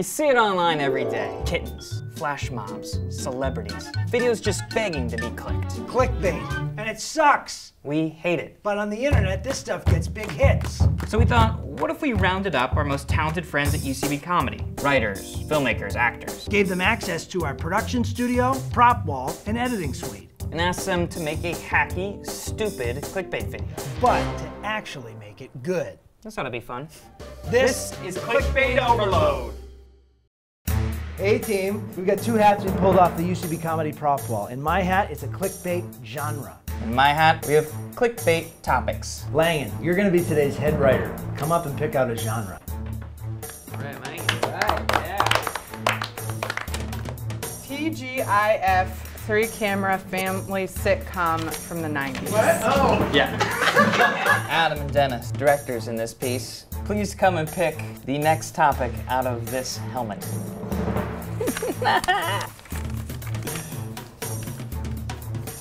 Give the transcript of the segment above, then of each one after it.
You see it online every day. Kittens, flash mobs, celebrities, videos just begging to be clicked. Clickbait, and it sucks. We hate it. But on the internet, this stuff gets big hits. So we thought, what if we rounded up our most talented friends at UCB Comedy? Writers, filmmakers, actors. Gave them access to our production studio, prop wall, and editing suite. And asked them to make a hacky, stupid clickbait video. But to actually make it good. This ought to be fun. This is Clickbait Overload. Hey team, we've got two hats we pulled off the UCB Comedy prop wall. In my hat, it's a clickbait genre. In my hat, we have clickbait topics. Langan, you're gonna be today's head writer. Come up and pick out a genre. All right, Mike. All right, yeah. TGIF, three-camera family sitcom from the 90s. What? Oh. Yeah. Adam and Dennis, directors in this piece. Please come and pick the next topic out of this helmet. Tea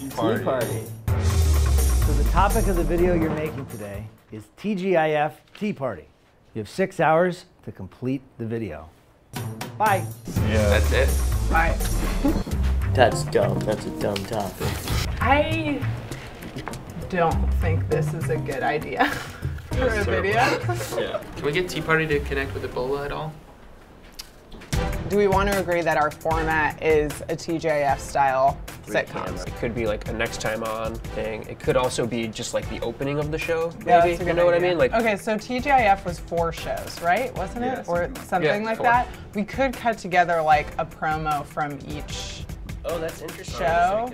party. Tea party. So the topic of the video you're making today is TGIF Tea Party. You have 6 hours to complete the video. Bye. Yeah. That's it. Bye. That's dumb. That's a dumb topic. I don't think this is a good idea for a video. Yeah. Can we get Tea Party to connect with Ebola at all? Do we want to agree that our format is a TGIF-style sitcom? It could be like a next time on thing. It could also be just like the opening of the show, maybe. Yeah, you know what I mean? Like, okay, so TGIF was 4 shows, right? Wasn't it? Yeah, or something like that. We could cut together like a promo from each. Oh, that's interesting. Show.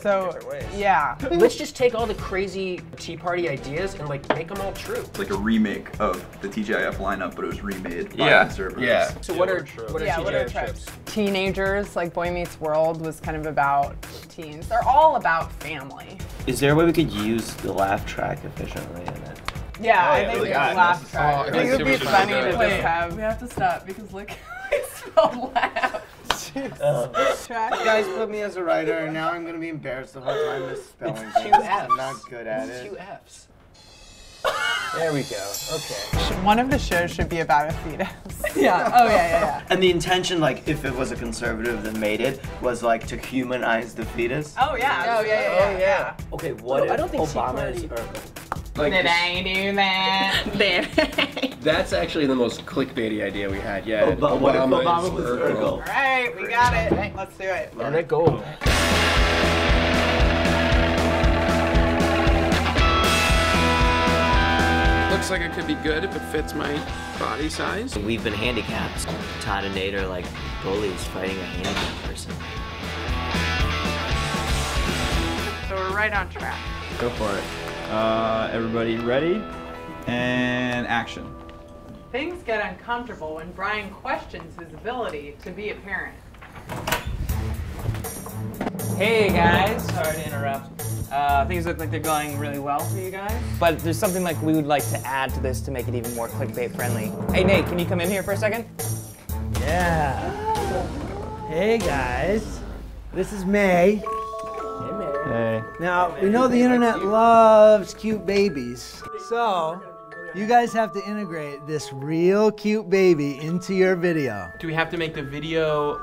So, yeah. Let's just take all the crazy Tea Party ideas and like make them all true. It's like a remake of the TGIF lineup, but it was remade by conservatives. Yeah. So what are TGIF tropes? Teenagers, like Boy Meets World was kind of about teens. They're all about family. Is there a way we could use the laugh track efficiently in it? Yeah, I think it's laugh track. I think it would be funny to just have. We have to stop because look, I spelled laugh. You guys put me as a writer, and now I'm going to be embarrassed the whole time misspelling things. I'm not good at it. Two Fs. There we go. Okay. One of the shows should be about a fetus. Yeah. Oh, yeah. And the intention, like, if it was a conservative that made it, was, like, to humanize the fetus. Oh, yeah. Oh, yeah. Okay, what if Obama is Urkel? Like, did I do that? That's actually the most clickbaity idea we had yet. Yeah, Obama was Urkel. All right, we got it. Right, let's do it. Let it go. Looks like it could be good if it fits my body size. We've been handicapped. Todd and Nate are like bullies fighting a handicapped person. So we're right on track. Go for it. Everybody ready? And action. Things get uncomfortable when Brian questions his ability to be a parent. Hey guys, sorry to interrupt. Things look like they're going really well for you guys. But there's something like we would like to add to this to make it even more clickbait friendly. Hey Nate, can you come in here for a second? Yeah. Hey guys, this is Mae. Hey Mae. Hey. Now, we know the internet loves cute babies. So, you guys have to integrate this real cute baby into your video. Do we have to make the video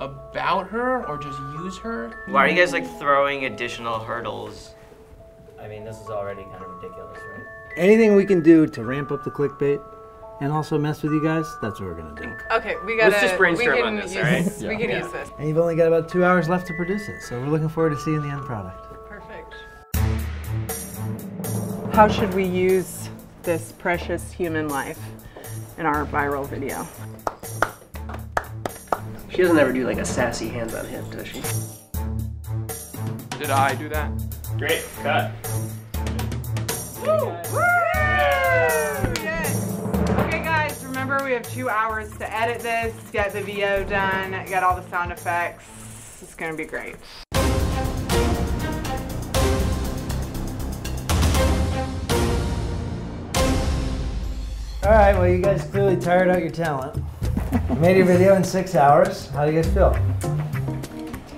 about her or just use her? Why are you guys like throwing additional hurdles? I mean, this is already kind of ridiculous, right? Anything we can do to ramp up the clickbait and also mess with you guys, that's what we're gonna do. Okay, we gotta. Let's just brainstorm on this, all right? Yeah. We can use this. And you've only got about 2 hours left to produce it, so we're looking forward to seeing the end product. How should we use this precious human life in our viral video? She doesn't ever do like a sassy hands on hip, does she? Did I do that? Great, cut. Woo! Woo! Yes. Okay guys, remember we have 2 hours to edit this, get the VO done, get all the sound effects. It's gonna be great. All right, well, you guys clearly tired out your talent. You made your video in 6 hours. How do you guys feel?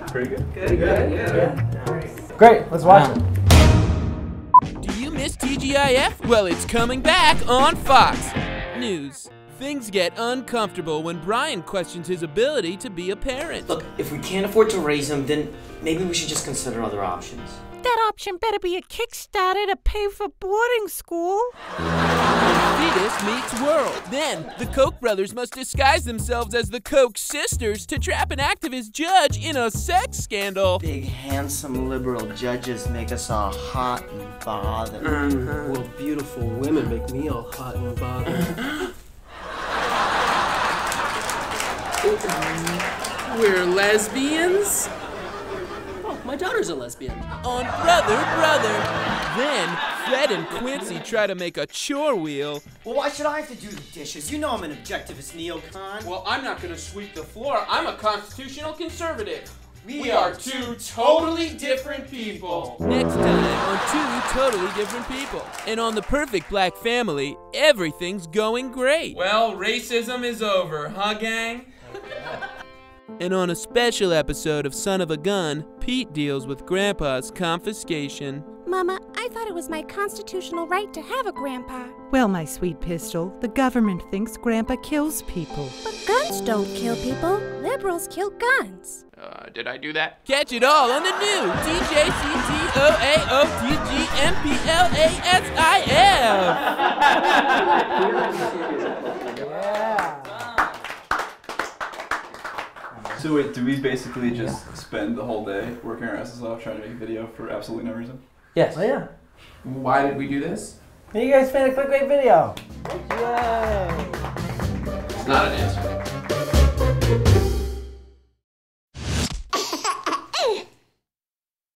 Pretty good. Good. Yeah. Great, let's watch it. Do you miss TGIF? Well, it's coming back on Fox News. Things get uncomfortable when Brian questions his ability to be a parent. Look, if we can't afford to raise him, then maybe we should just consider other options. That option better be a Kickstarter to pay for boarding school. Fetus Meets World. Then, the Koch brothers must disguise themselves as the Koch sisters to trap an activist judge in a sex scandal. Big, handsome, liberal judges make us all hot and bothered. Well, beautiful women make me all hot and bothered. We're lesbians? Oh, my daughter's a lesbian. On Brother, Brother. Then, Fred and Quincy try to make a chore wheel. Well, why should I have to do the dishes? You know I'm an objectivist neocon. Well, I'm not gonna sweep the floor. I'm a constitutional conservative. We are two totally different people. Next time on Two Totally Different People. And on The Perfect Black Family, everything's going great. Well, racism is over, huh, gang? And on a special episode of Son of a Gun, Pete deals with Grandpa's confiscation. Mama, I thought it was my constitutional right to have a grandpa. Well, my sweet pistol, the government thinks Grandpa kills people. But guns don't kill people. Liberals kill guns. Did I do that? Catch it all on the new DJCTOAOTGMPLASIF. Yeah. So wait, do we basically just spend the whole day working our asses off trying to make a video for absolutely no reason? Yes. Oh, yeah. Why did we do this? You guys made a clickbait video. Yay! It's not an answer.